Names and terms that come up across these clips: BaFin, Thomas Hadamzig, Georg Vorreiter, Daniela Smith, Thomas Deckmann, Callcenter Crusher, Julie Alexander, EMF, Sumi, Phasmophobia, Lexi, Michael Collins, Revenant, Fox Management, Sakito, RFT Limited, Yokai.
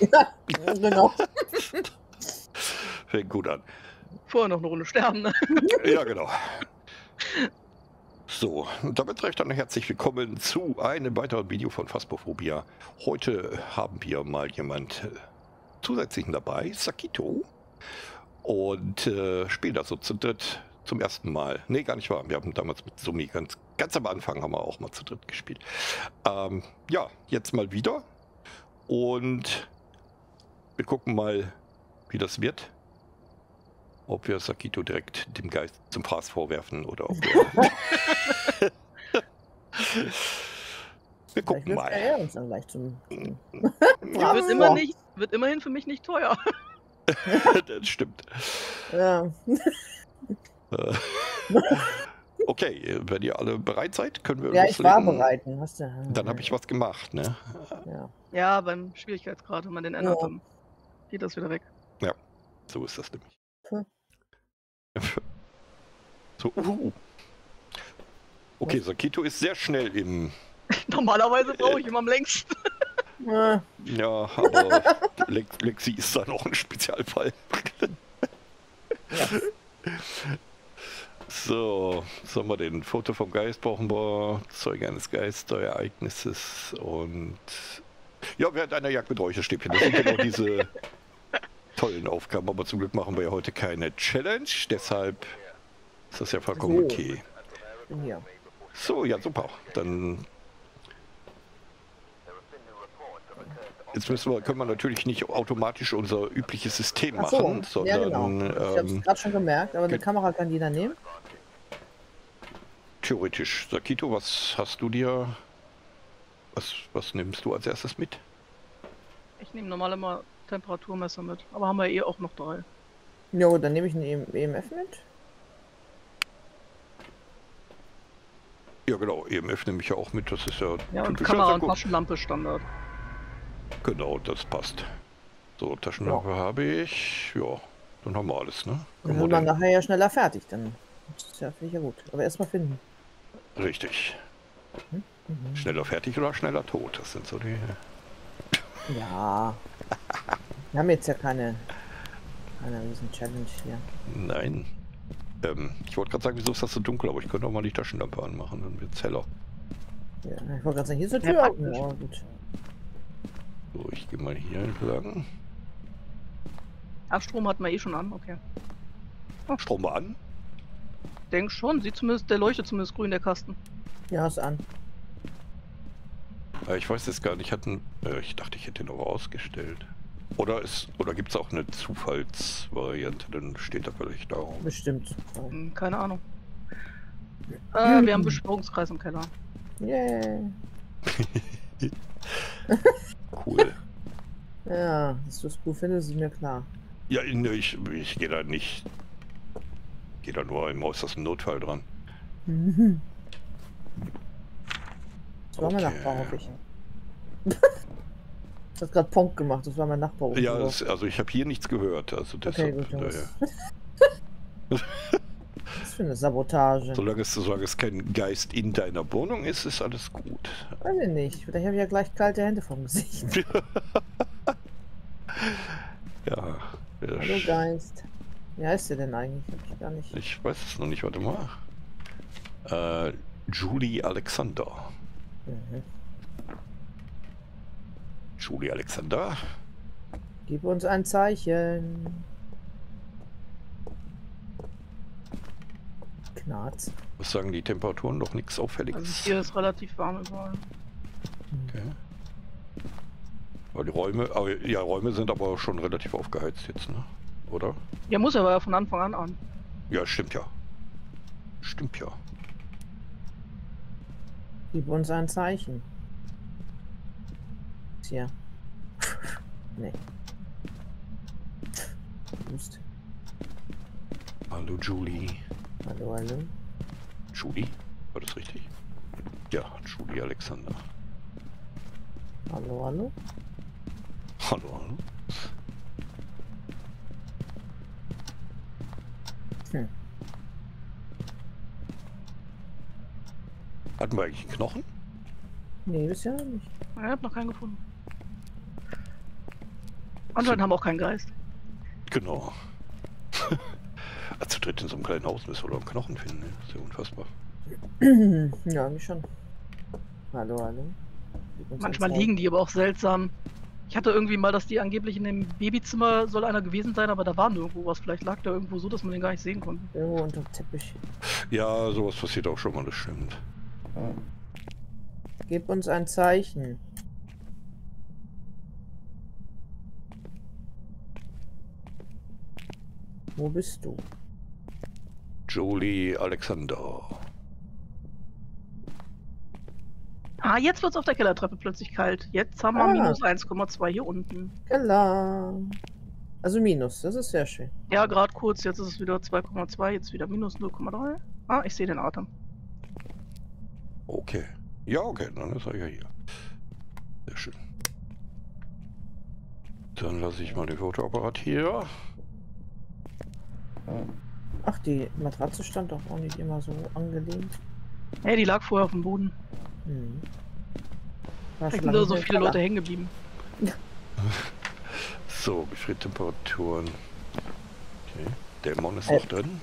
Ja, genau. Fängt gut an. Vorher noch eine Runde sterben, ne? Ja, genau. So, und damit recht dann herzlich willkommen zu einem weiteren Video von Phasmophobia. Heute haben wir mal jemand zusätzlichen dabei, Sakito. Und spielen das so zu dritt zum ersten Mal. Ne, gar nicht wahr. Wir haben damals mit Sumi ganz am Anfang haben wir auch mal zu dritt gespielt. Ja, jetzt mal wieder. Und wir gucken mal, wie das wird. Ob wir Sakito direkt dem Geist zum Fraß vorwerfen oder ob wir... wir gucken mal. Ja, wird immerhin für mich nicht teuer. Das stimmt. Ja. Okay, wenn ihr alle bereit seid, können wir... Ja, ich war bereit. Dann habe ich was gemacht, ne? Ja, ja, beim Schwierigkeitsgrad, wenn man den ändert, dann geht das wieder weg. Ja, so ist das nämlich. Hm. So, okay, Sakito ist sehr schnell im... Normalerweise brauche ich immer am längsten. Ja, aber Lexi ist da noch ein Spezialfall. Ja. So, was haben wir denn? Foto vom Geist brauchen wir, Zeuge eines Geistereignisses und... Ja, während einer Jagd mit Räucherstäbchen. Das sind genau diese tollen Aufgaben, aber zum Glück machen wir ja heute keine Challenge, deshalb ist das ja vollkommen okay. Ja. So, ja, super. Dann... Jetzt können wir natürlich nicht automatisch unser übliches System machen, so, sondern... Ja, genau. Ich habe es gerade schon gemerkt, aber eine Kamera kann jeder nehmen. Theoretisch. Sakito, was hast du dir... Was nimmst du als erstes mit? Ich nehme normal immer Temperaturmesser mit, aber haben wir eh auch noch drei. Jo, dann nehme ich ein EMF mit. Ja genau, EMF nehme ich ja auch mit, das ist ja... Ja, und Kamera und Taschenlampe Standard. Genau, das passt. So, Taschenlampe habe ich. Ja, dann haben wir alles, ne? Dann sind wir nachher ja schneller fertig, dann ist ja, finde ich ja gut. Aber erstmal finden. Richtig. Mhm. Mhm. Schneller fertig oder schneller tot, das sind so die... Ja. Wir haben jetzt ja keine riesen Challenge hier. Nein. Ich wollte gerade sagen, wieso ist das so dunkel, aber ich könnte auch mal die Taschenlampe anmachen, dann wird es heller. Ja, ich wollte gerade sagen, hier ist eine Tür. Ja, oh, gut. So, ich gehe mal hier entlang. Ach, Strom hat man eh schon an, okay. Ach, Strom war an? Denk schon, sieht zumindest, der leuchtet zumindest grün, der Kasten. Ja, ist an. Ich weiß jetzt gar nicht, ich dachte, ich hätte ihn aber ausgestellt. Oder gibt es auch eine Zufallsvariante, dann steht da vielleicht auch. Bestimmt. Keine Ahnung. Wir haben Besprungskreis im Keller. Yay. Cool. Ja, dass du es gut findest, ist mir klar. Ja, ich gehe da nicht. Ich gehe da nur im äußersten Notfall dran. Das war mein Nachbar, hoffe ich. Das hat gerade Ponk gemacht, das war mein Nachbar. Ja, also ich habe hier nichts gehört. Also deshalb, okay, gut, was für eine Sabotage. Solange es kein Geist in deiner Wohnung ist, ist alles gut. Weiß ich nicht, vielleicht habe ich ja gleich kalte Hände vom Gesicht. Ja. Hallo Geist. Wie heißt der denn eigentlich? Hab ich gar nicht. Ich weiß es noch nicht, warte mal. Julie Alexander. Mhm. Julie Alexander. Gib uns ein Zeichen. Knarz. Was sagen die Temperaturen? Noch nichts Auffälliges. Also hier ist relativ warm überall. Okay. Aber die Räume sind aber schon relativ aufgeheizt jetzt, ne? Oder? Ja, muss aber von Anfang an. Ja, stimmt ja. Stimmt ja. Gib uns ein Zeichen. Hier. Nee. Lust. Hallo Julie. Hallo, hallo. Julie? War das richtig? Ja, Julie Alexander. Hallo, hallo. Hallo, hallo. Hm. Hatten wir eigentlich einen Knochen? Nee, bisher nicht. Ich habe noch keinen gefunden. Anscheinend haben auch keinen Geist. Genau. Zu dritt in so einem kleinen Haus müssen wir doch einen Knochen finden, ne? Das ist ja unfassbar. Ja, wie schon. Hallo, hallo. Manchmal liegen die aber auch seltsam. Ich hatte irgendwie mal, dass die angeblich in dem Babyzimmer soll einer gewesen sein, aber da war nirgendwo was. Vielleicht lag da irgendwo so, dass man den gar nicht sehen konnte. Irgendwo unter dem Teppich. Ja, sowas passiert auch schon mal, das stimmt. Ja. Gib uns ein Zeichen. Wo bist du? Julie Alexander. Ah, jetzt wird's auf der Kellertreppe plötzlich kalt. Jetzt haben wir minus 1,2 hier unten. Keller. Also minus, das ist sehr schön. Ja, gerade kurz, jetzt ist es wieder 2,2, jetzt wieder minus 0,3. Ah, ich sehe den Atem. Okay. Ja, okay, dann ist er ja hier. Sehr schön. Dann lasse ich mal den Fotoapparat hier. Ach, die Matratze stand doch auch nicht immer so angelehnt. Hey, die lag vorher auf dem Boden. Hm. Da sind so viele Leute hängen geblieben. So, Gefriertemperaturen. Okay. Der Mon ist noch drin.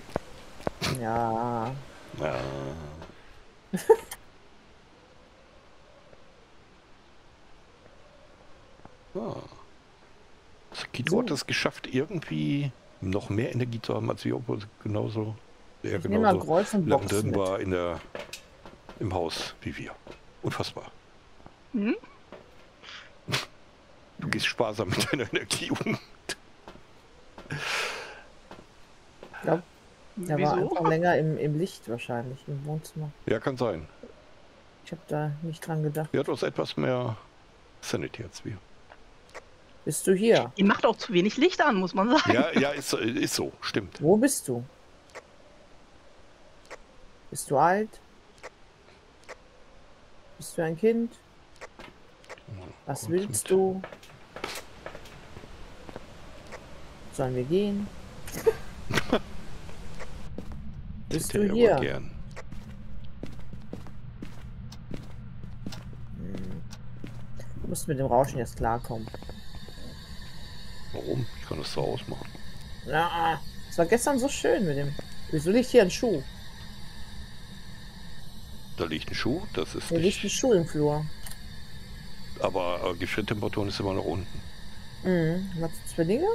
Ja. Ja. Ah. Sakito hat es geschafft, irgendwie noch mehr Energie zu haben als wir, obwohl genauso lang drin war in der im Haus wie wir. Unfassbar. Hm? Du gehst sparsam mit deiner Energie um. Ich glaube, der war einfach länger im Licht wahrscheinlich, im Wohnzimmer. Ja, kann sein. Ich habe da nicht dran gedacht. Ja, du hast etwas mehr Sanity als wir. Bist du hier? Die macht auch zu wenig Licht an, muss man sagen. Ja, ja, ist so, stimmt. Wo bist du? Bist du alt? Bist du ein Kind? Was willst du? Sollen wir gehen? Bist du hier? Gern. Du musst mit dem Rauschen jetzt klarkommen. Warum? Ich kann das so ausmachen. Ja, es war gestern so schön mit dem... Wieso liegt hier ein Schuh? Da liegt ein Schuh, das ist da nicht... Da liegt ein Schuh im Flur. Aber Gefriertemperaturen ist immer noch unten. Mhm, was sind das für Dinge?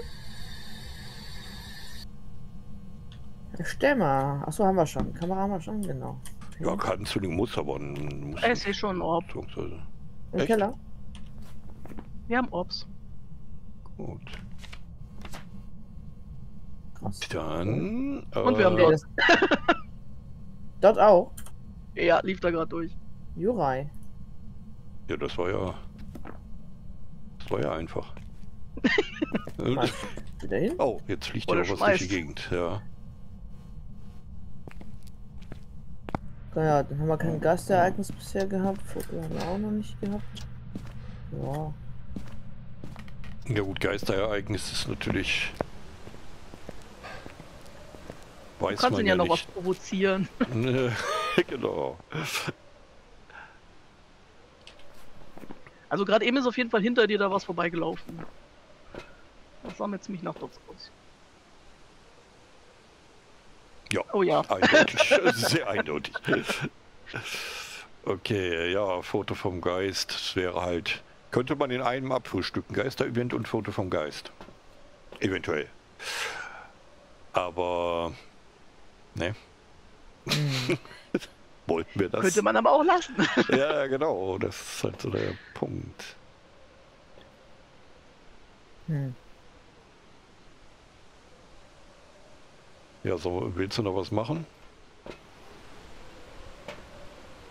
Stämmer. Achso, haben wir schon. Kamera haben wir schon, genau. Ja, Kartenzwilling muss aber... Es ist schon ein Orb. Im Keller? Wir haben Orbs. Gut. Krass. Dann... Und wir haben dort. Dort auch? Ja, lief da gerade durch. Yokai. Ja, das war ja... Das war ja einfach. Wieder hin? Oh, jetzt fliegt ja auch was durch die Gegend. Ja. Ja, dann haben wir kein Gastereignis bisher gehabt. Vorher haben wir auch noch nicht gehabt. Ja. Ja gut, Geisterereignis ist natürlich... Weiß du kannst man ihn ja noch was provozieren. Genau. Also gerade eben ist auf jeden Fall hinter dir da was vorbeigelaufen. Das sah mir ziemlich nach Dotz aus. Ja, oh ja. Eindeutig. Sehr eindeutig. Okay, ja, Foto vom Geist, das wäre halt... Könnte man in einem abfrühstücken, Geister-Event und Foto vom Geist. Eventuell. Aber... Ne. Wollten wir das. Könnte man aber auch lassen. Ja, genau. Das ist halt so der Punkt. Hm. Ja, so, willst du noch was machen?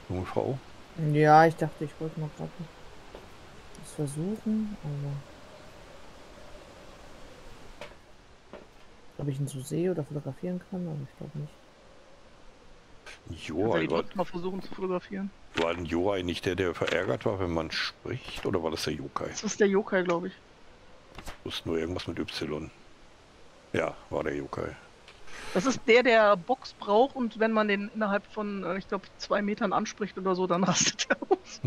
Junge Frau? Ja, ich dachte, ich wollte noch warten. Versuchen, aber ob ich ihn so sehe oder fotografieren kann, aber ich glaube nicht. Yokai war... mal versuchen zu fotografieren. War ein Yokai nicht der, der verärgert war, wenn man spricht, oder war das der Yokai? Das ist der Yokai, glaube ich. Das ist nur irgendwas mit Y. Ja, war der Yokai. Das ist der, der Box braucht und wenn man den innerhalb von, ich glaube, 2 Metern anspricht oder so, dann rastet er aus.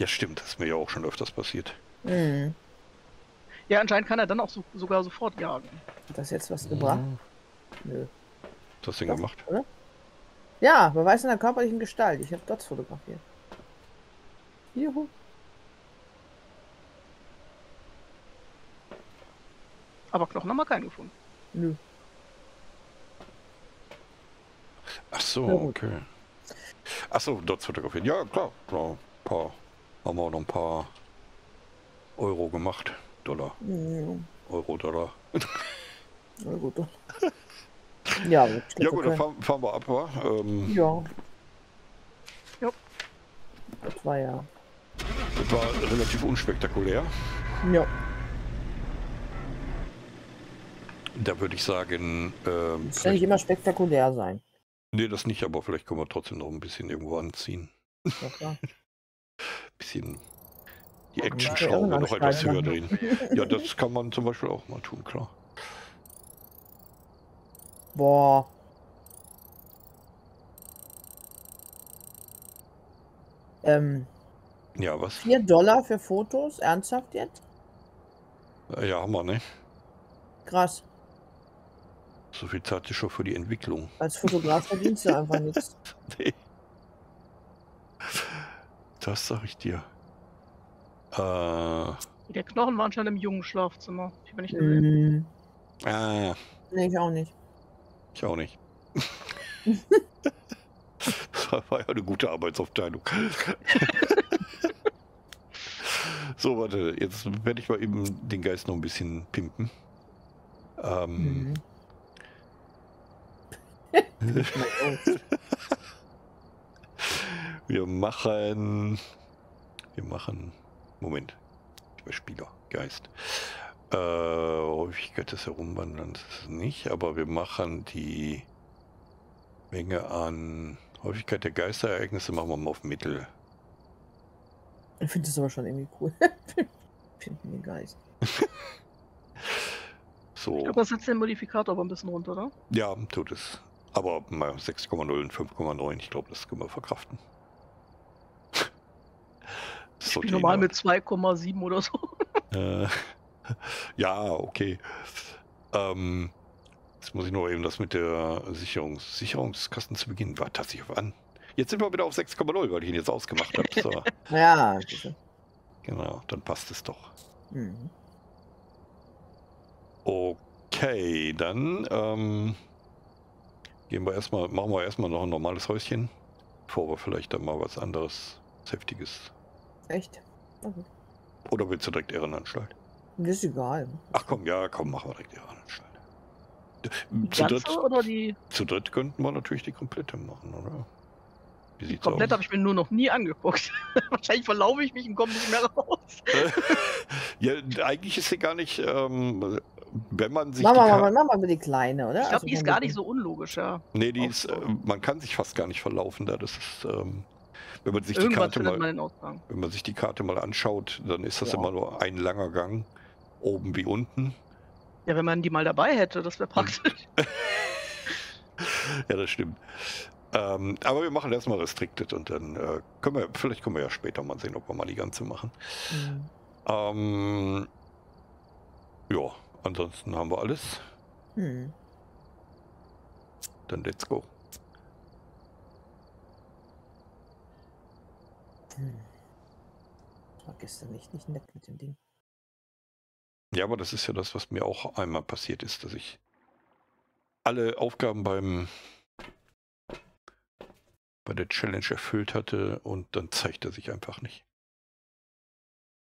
Ja stimmt, das ist mir ja auch schon öfters passiert. Mhm. Ja, anscheinend kann er dann auch so, sogar sofort jagen. Hat das jetzt was gebracht? Nö. Das Ding gemacht? Oder? Ja, man weiß in der körperlichen Gestalt. Ich habe Dots fotografiert. Juhu. Aber Knochen haben wir keinen gefunden. Nö. Ach so, okay. Ach so, Dots fotografiert. Ja, klar. Klar. Paar. Haben wir auch noch ein paar Euro gemacht. Dollar. Mhm. Euro, Dollar. Euro, Dollar. Ja, ja gut, okay. Dann fahren wir ab, wa? Ja. Ja. Das war ja... Das war relativ unspektakulär. Ja. Da würde ich sagen... das kann nicht immer spektakulär sein. Nee, das nicht, aber vielleicht können wir trotzdem noch ein bisschen irgendwo anziehen. Ja, klar. Bisschen... Die Action-Schraube noch etwas höher drehen. Ja, das kann man zum Beispiel auch mal tun, klar. Boah. Ja, was? 4 Dollar für Fotos? Ernsthaft jetzt? Ja, haben wir, ne? Krass. So viel Zeit ist schon für die Entwicklung. Als Fotograf verdienst du einfach nichts. Nee. Das sag ich dir. Der Knochen war anscheinend im jungen Schlafzimmer. Ich bin nicht gesehen. Ah. Nee, ich auch nicht. Ich auch nicht. Das war ja eine gute Arbeitsaufteilung. So, warte, jetzt werde ich mal eben den Geist noch ein bisschen pimpen. Wir machen... Moment. Spieler, Geist. Häufigkeit des Herumwanderns ist es nicht, aber wir machen die Menge an Häufigkeit der Geisterereignisse machen wir mal auf Mittel. Ich finde das aber schon irgendwie cool. Finden den Geist. So. Ich glaube, das setzt den Modifikator aber ein bisschen runter, oder? Ja, tut es. Aber mal 6,0 und 5,9, ich glaube, das können wir verkraften. Ich spiele normal mit 2,7 oder so. Ja, okay. Jetzt muss ich nur eben das mit der Sicherungskasten zu Beginn. War tatsächlich auf an. Jetzt sind wir wieder auf 6,0, weil ich ihn jetzt ausgemacht habe. So. Ja, bitte. Genau, dann passt es doch. Mhm. Okay, dann gehen wir erstmal, machen wir erstmal noch ein normales Häuschen, bevor wir vielleicht dann mal was anderes, was Heftiges. Echt? Okay. Oder willst du direkt Ehrenanstalt? Ist egal. Ach komm, ja, komm, machen wir direkt Ehrenanstalt. Zu dritt könnten wir natürlich die komplette machen, oder? Wie sieht's aus? Komplett habe ich mir nur noch nie angeguckt. Wahrscheinlich verlaufe ich mich und komme nicht mehr raus. Ja, eigentlich ist sie gar nicht, wenn man sich... Mach mal die Kleine, oder? Ich glaube, also, die ist gar nicht so unlogisch, ja. Nee, die ist, man kann sich fast gar nicht verlaufen, da das ist... Wenn man sich die Karte mal, wenn man sich die Karte mal anschaut, dann ist das immer nur ein langer Gang, oben wie unten. Ja, wenn man die mal dabei hätte, das wäre praktisch. Ja, das stimmt. Aber wir machen erstmal restricted und dann können wir, vielleicht können wir ja später mal sehen, ob wir mal die ganze machen. Mhm. Ja, ansonsten haben wir alles. Mhm. Dann let's go. Das war gestern nicht nett mit dem Ding. Ja, aber das ist ja das, was mir auch einmal passiert ist, dass ich alle Aufgaben bei der Challenge erfüllt hatte und dann zeigt er sich einfach nicht.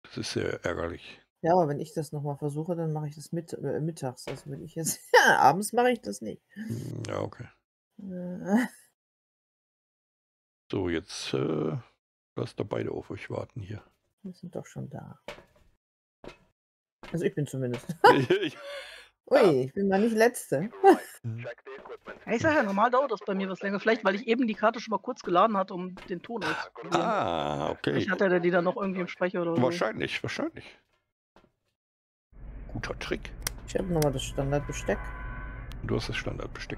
Das ist sehr ärgerlich. Ja, aber wenn ich das nochmal versuche, dann mache ich das mittags. Also wenn ich jetzt abends mache ich das nicht. Ja, okay. So, jetzt... Lasst da beide auf euch warten hier. Wir sind doch schon da. Also ich bin zumindest. Ui, ich bin mal nicht Letzte. Ich sag ja, normal dauert das bei mir was länger. Vielleicht, weil ich eben die Karte schon mal kurz geladen hatte, um den Ton auszuprobieren. Ah, okay. Ich hatte die dann noch irgendwie im Sprecher oder so. Wahrscheinlich, wahrscheinlich. Guter Trick. Ich habe nochmal das Standardbesteck. Du hast das Standardbesteck.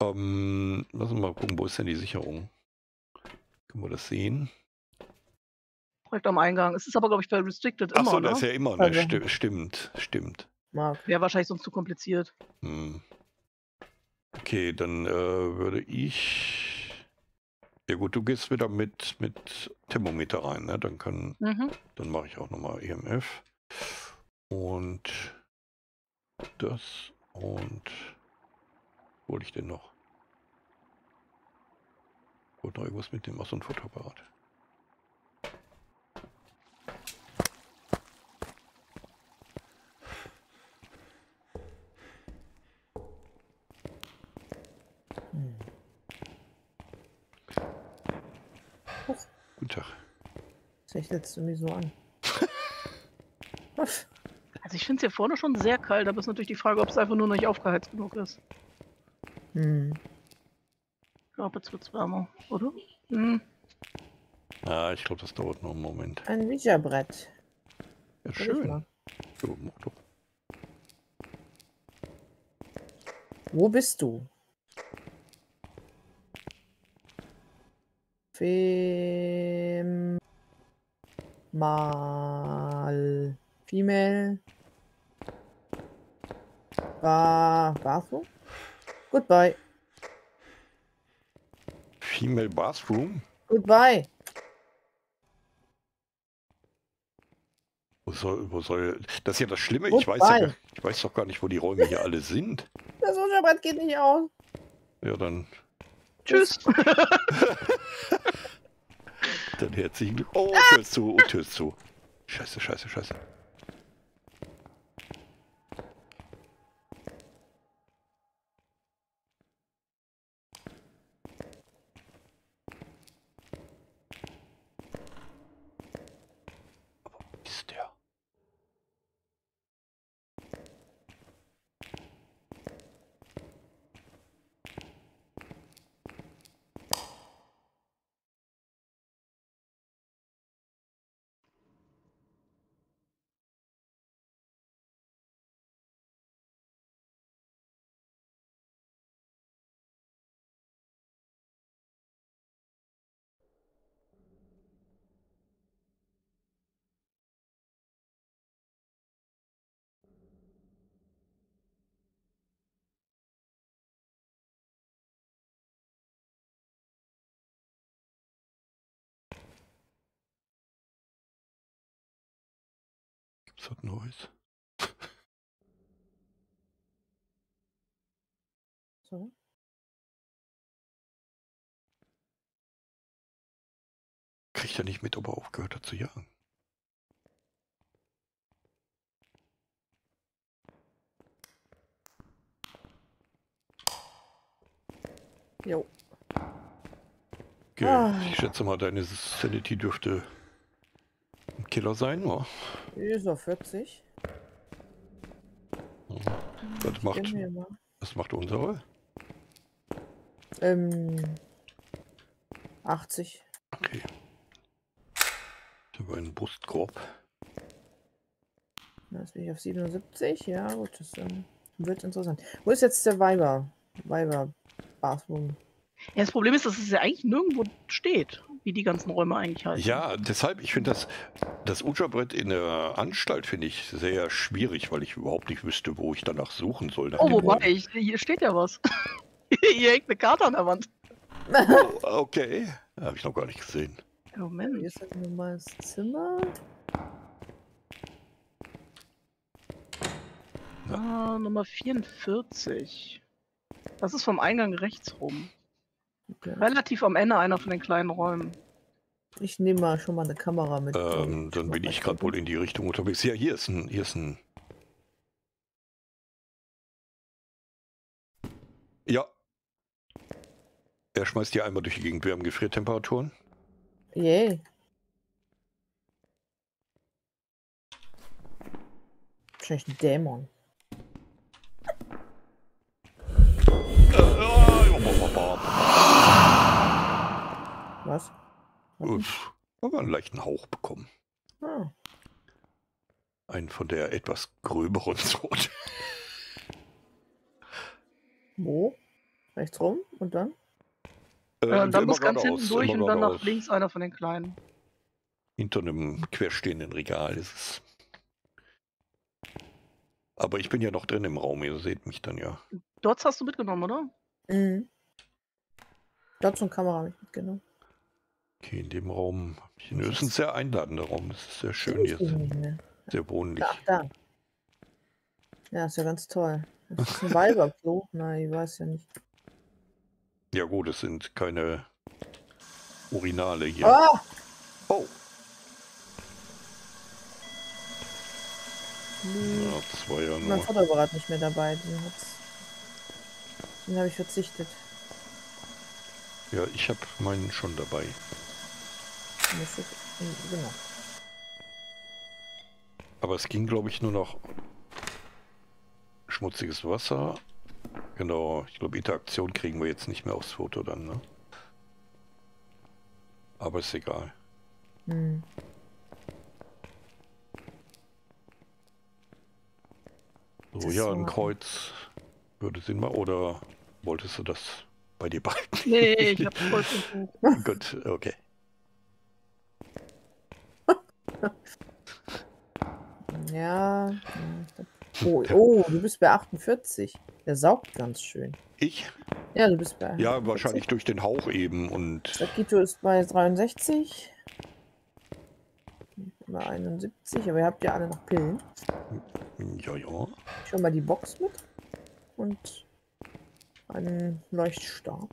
Lass uns mal gucken, wo ist denn die Sicherung? Können wir das sehen? direkt am Eingang. Es ist aber, glaube ich, bei Restricted immer. Ach so, ne? Das ist ja immer, ne? Also. Stimmt. Wäre wahrscheinlich sonst zu kompliziert. Hm. Okay, dann würde ich... Ja gut, du gehst wieder mit Thermometer rein, ne? Dann kann... Mhm. Dann mache ich auch nochmal EMF. Und... das und... hole ich den noch? Wollte noch irgendwas mit dem, ach so, ein Fotoapparat. Guten Tag. Das lädst du mir so an. Also ich finde es hier vorne schon sehr kalt, aber es ist natürlich die Frage, ob es einfach nur noch nicht aufgeheizt genug ist. Hm. Ich glaube, jetzt wird es wärmer, oder? Hm. Ah, ich glaube, das dauert noch einen Moment. Ein Bücherbrett. Ja, schön. So, mach doch. Wo bist du? Female. Bathroom? Goodbye. Female Bathroom? Goodbye. Wo soll das ist ja das Schlimme. Goodbye. Ich weiß doch gar nicht, wo die Räume hier alle sind. Das Unterbrett geht nicht aus. Ja, dann... Tschüss. Dann herzlichen Glück. Oh, Tür ist zu. Scheiße. Was hat Neues? So. Kriegt er nicht mit, ob er aufgehört hat zu jagen. Jo. Okay, ich schätze mal, deine Sanity dürfte... Killer sein, oder? Über 40. Ja. Was macht unsere? 80. Okay. Ich habe einen Brustkorb. Jetzt bin ich auf 77. Ja, gut, das wird interessant. Wo ist jetzt der Weiber-Bathroom? Ja, das Problem ist, dass es ja eigentlich nirgendwo steht, wie die ganzen Räume eigentlich heißen. Ja, deshalb, ich finde das Uja-Brett in der Anstalt finde ich sehr schwierig, weil ich überhaupt nicht wüsste, wo ich danach suchen soll. Oh, wobei, hier steht ja was. Hier hängt eine Karte an der Wand. Oh, okay, habe ich noch gar nicht gesehen. Moment, hier ist halt mal das Zimmer. Ah, Nummer 44. Das ist vom Eingang rechts rum. Okay. Relativ am Ende einer von den kleinen Räumen. Ich nehme mal schon mal eine Kamera mit. Dann bin ich gerade wohl in die Richtung unterwegs. Ja, hier ist ein... Ja. Er schmeißt hier einmal durch die Gegend. Wir haben Gefriertemperaturen. Yay. Wahrscheinlich ein Dämon. Was? Uff, aber einen leichten Hauch bekommen. Ah. Einen von der etwas gröberen Sorte. Wo? Rechts rum und dann? Dann muss ganz hinten durch und dann nach links einer von den kleinen. hinter einem querstehenden Regal ist es. Aber ich bin ja noch drin im Raum, ihr seht mich dann ja. Dots hast du mitgenommen, oder? Mhm. Dots und Kamera habe ich mitgenommen. Okay, in dem Raum. Das ist ein sehr einladender Raum, das ist sehr schön hier. Sehr wohnlich. Da. Ja, ist ja ganz toll. Das ist ein Weiberklo? Nein, ich weiß ja nicht. Ja gut, es sind keine Urinale hier. Oh! Oh. Ja, 2 ja nur. Mein Fotoapparat nicht mehr dabei. Den habe ich verzichtet. Ja, ich habe meinen schon dabei. Genau. Aber es ging, glaube ich, nur noch schmutziges Wasser. Genau, ich glaube, Interaktion kriegen wir jetzt nicht mehr aufs Foto dann, ne? Aber ist egal. Hm. So, das ja, ein Kreuz würde Sinn machen. Oder wolltest du das bei dir behalten? Nee, ich hab's voll gefunden. Gut, okay. Ja. Oh, du bist bei 48. Der saugt ganz schön. Ich? Ja, du bist bei 48. Ja, wahrscheinlich durch den Hauch eben. Und Sakito ist bei 63. Bei 71. Aber ihr habt ja alle noch Pillen. Ja, ja. Ich hole mal die Box mit. Und einen Leuchtstab.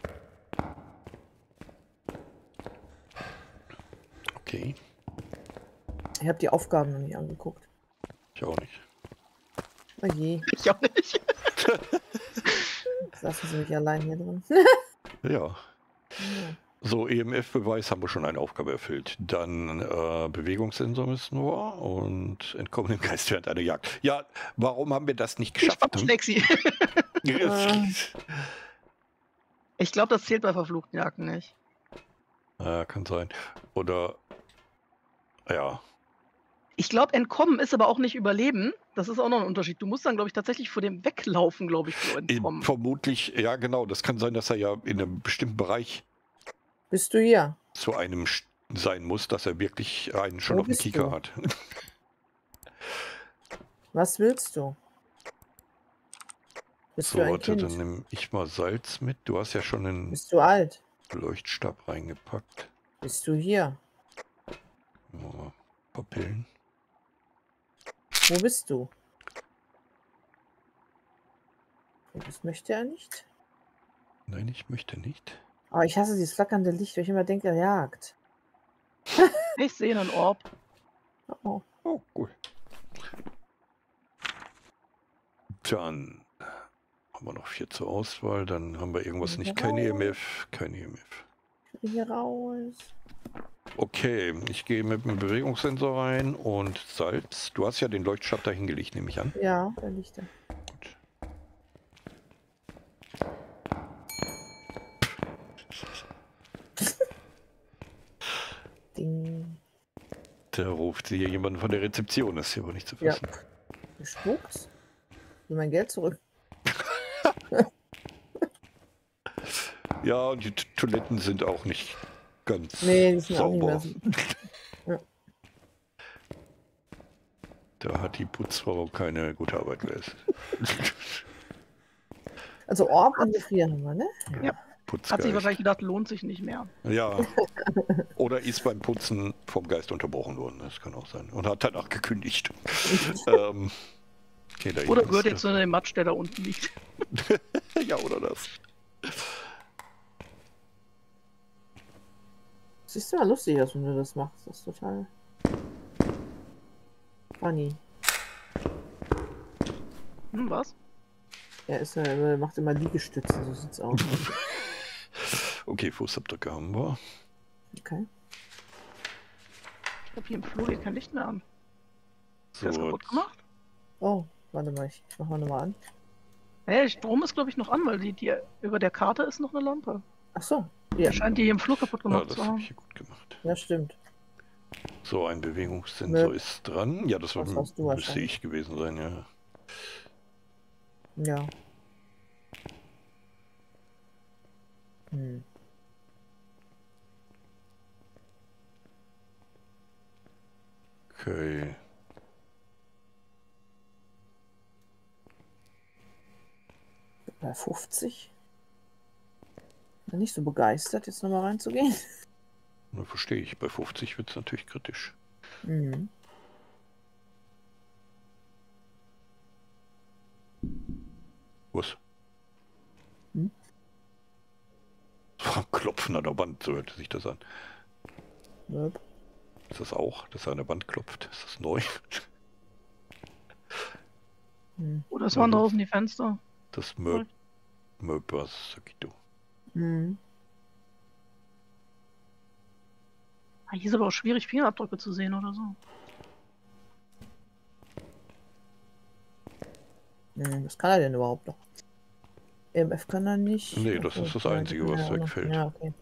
Okay. Ich habe die Aufgaben noch nicht angeguckt. Ich auch nicht. Oh je. Ich auch nicht. Jetzt lassen Sie mich allein hier drin. Ja. So, EMF-Beweis haben wir schon eine Aufgabe erfüllt. Dann Bewegungssensor müssen wir und entkommen dem Geist während einer Jagd. Ja, warum haben wir das nicht geschafft? Ich fand Lexi. Ich glaube, das zählt bei verfluchten Jagden nicht. Ja, kann sein. Oder, ja. Ich glaube, entkommen ist aber auch nicht überleben. Das ist auch noch ein Unterschied. Du musst dann, glaube ich, tatsächlich vor dem weglaufen, glaube ich, für entkommen. Vermutlich, ja genau. Das kann sein, dass er ja in einem bestimmten Bereich bist du hier? Zu einem sein muss, dass er wirklich einen schon auf dem Kieker hat. Was willst du? Bist so, du warte, Kind? Dann nehme ich mal Salz mit. Du hast ja schon einen bist du alt? Leuchtstab reingepackt. Bist du hier? Oh, Papillen. Wo bist du? Das möchte er nicht. Nein, ich möchte nicht. Aber ich hasse dieses flackernde Licht, weil ich immer denke, er jagt. Ich sehe einen Orb. Oh, oh cool. Dann haben wir noch 4 zur Auswahl. Dann haben wir irgendwas nicht. Kein EMF. Kein EMF. Ich will hier raus. Okay, ich gehe mit dem Bewegungssensor rein und Salz. Du hast ja den Leuchtstab da hingelegt, nehme ich an. Ja, der liegt da. Ding. Da ruft sie hier jemanden von der Rezeption, das ist hier aber nicht zu fassen. Ja. Du spuckst? Ich will mein Geld zurück. Ja, und die Toiletten sind auch nicht ganz sauber. Ja. Da hat die Putzfrau keine gute Arbeit geleistet. Also Orb und Gefrieren haben wir, ne? Ja. Putzgeist. Hat sich wahrscheinlich gedacht, lohnt sich nicht mehr. Ja. Oder ist beim Putzen vom Geist unterbrochen worden. Das kann auch sein. Und hat danach gekündigt. Okay, da oder gehört jetzt nur den Matsch, der da unten liegt. Ja, oder das. Es ist ja lustig, dass du das machst. Das ist total funny. Hm, was? Er ist ja, macht immer Liegestütze, so sieht's aus. Okay, Fußabdrücke haben wir. Okay. Ich habe hier im Flur hier kein Licht mehr an. So. Hast du das kaputt gemacht? Oh, warte mal, ich mach mal nochmal an. Hey, Strom ist glaube ich noch an, weil die über der Karte ist noch eine Lampe. Ach so. Ja. Scheint die hier im Flur kaputt gemacht zu haben. Ja, das habe ich hier gut gemacht. Ja, stimmt. So, ein Bewegungssensor ist dran. Ja, das müsste ich gewesen sein, ja. Ja. Hm. Okay. Bei 50? Bin nicht so begeistert, jetzt nochmal reinzugehen. Na, verstehe ich. Bei 50 wird es natürlich kritisch. Mhm. Was? Hm? Klopfen an der Wand, so hört sich das an. Yep. Ist das auch, dass er an der Wand klopft? Ist das neu? Hm. Oder es waren draußen die Fenster. Das Möbers, Sakito. Hm. Hier ist aber auch schwierig, Fingerabdrücke zu sehen oder so. Hm, was kann er denn überhaupt noch? EMF kann er nicht. Nee, das ist das Einzige, was wegfällt. Ja, okay.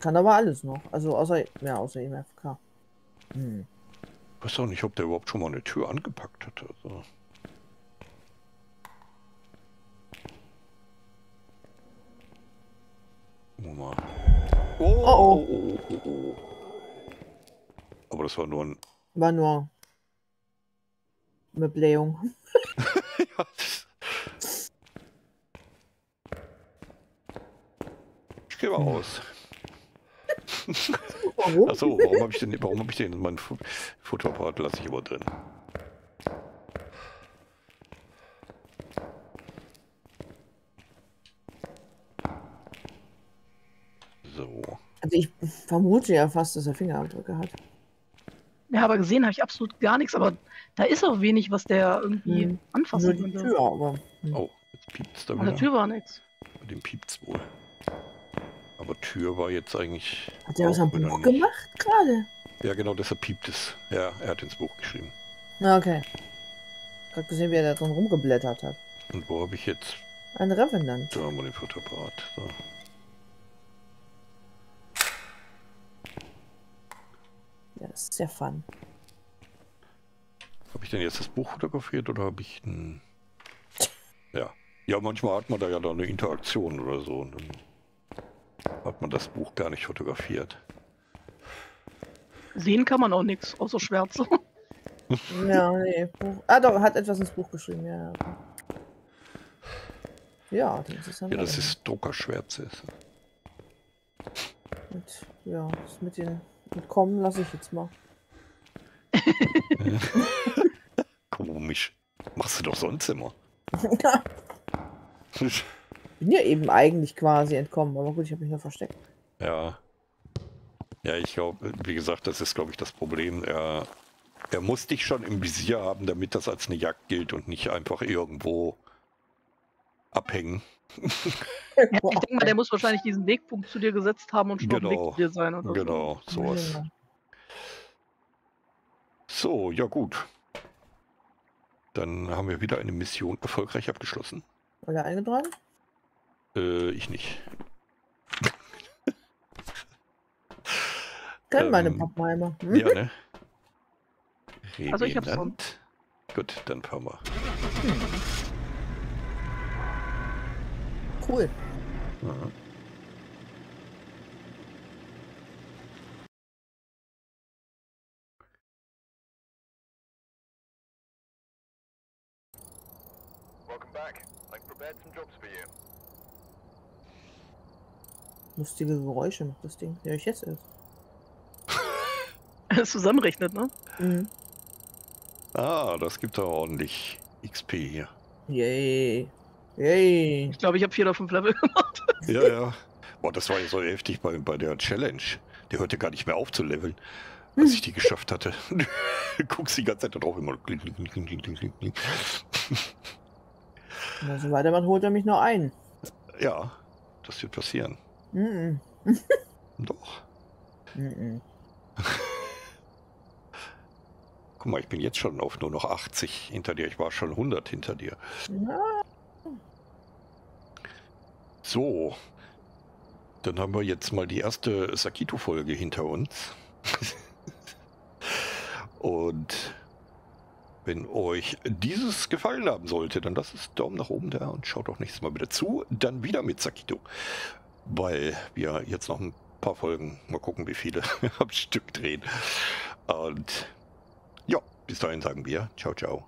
Kann aber alles noch. Also außer, ja, außer EMF, klar. Hm. Ich weiß auch nicht, ob der überhaupt schon mal eine Tür angepackt hat. Also. Mal. Oh, oh, oh. Oh, oh, oh. Aber das war nur ein... War nur... Möblierung. Ja. Ich gehe mal raus. Warum? Achso, warum habe ich den? Mein Fotoapparat lasse ich immer drin. So. Also ich vermute ja fast, dass er Fingerabdrücke hat. Ja, aber gesehen habe ich absolut gar nichts, aber da ist auch wenig, was der irgendwie anfassen könnte. Tür, aber... Oh, jetzt piept's da wieder. An der Tür war nichts. Bei dem piept's wohl. Aber Tür war jetzt eigentlich... Hat der was am Buch gemacht gerade? Ja, genau, deshalb piept es. Ja, er hat ins Buch geschrieben. Na, okay. Ich habe gesehen, wie er da drin rumgeblättert hat. Und wo habe ich jetzt... Ein Revenant. Da haben wir den Fotoapparat. So. Ja, das ist sehr fun. Habe ich denn jetzt das Buch fotografiert oder habe ich ein... Ja. Ja, manchmal hat man da ja dann eine Interaktion oder so. Und dann hat man das Buch gar nicht fotografiert. Sehen kann man auch nichts, außer Schwärze. Ja, nee. Buch. Ah doch, hat etwas ins Buch geschrieben, ja. Ja, das ist... Ja, das ist Druckerschwärze. Und, ja, das ist mit den... Und kommen lasse ich jetzt mal. Komisch. Machst du doch sonst immer. Ich bin ja eben eigentlich quasi entkommen, aber gut, ich habe mich nur versteckt. Ja. Ja, ich glaube, wie gesagt, das ist, glaube ich, das Problem. Er muss dich schon im Visier haben, damit das als eine Jagd gilt und nicht einfach irgendwo abhängen. Ja, ich denke mal, der muss wahrscheinlich diesen Wegpunkt zu dir gesetzt haben und schon auf dem Weg zu dir sein. Oder genau, sowas. So, ja gut. Dann haben wir wieder eine Mission erfolgreich abgeschlossen. Oder eingetragen? Ich nicht. Können meine Pappenheimer. Ja, ne? Revenant. Also ich hab's schon. Gut, dann fahren wir. Cool. Mhm. Welcome back. I've prepared some jobs for you. Lustige Geräusche macht das Ding. Ja, ich jetzt erst. Das zusammenrechnet, ne? Mhm. Ah, das gibt doch ordentlich XP hier. Yay. Yay. Ich glaube, ich habe 4 oder 5 Level gemacht. Ja, ja. Boah, das war ja so heftig bei der Challenge. Die hörte gar nicht mehr auf zu leveln, als ich die geschafft hatte. Guckst die ganze Zeit da drauf immer. Na, so weiter, man holt er mich nur ein. Ja, das wird passieren. Mm -mm. Doch. Mm -mm. Guck mal, ich bin jetzt schon auf nur noch 80 hinter dir. Ich war schon 100 hinter dir. Ja. So, dann haben wir jetzt mal die erste Sakito-Folge hinter uns. Und wenn euch dieses gefallen haben sollte, dann lasst es Daumen nach oben da und schaut auch nächstes Mal wieder zu. Dann wieder mit Sakito, weil wir jetzt noch ein paar Folgen. Mal gucken, wie viele am Stück drehen. Und ja, bis dahin sagen wir ciao, ciao.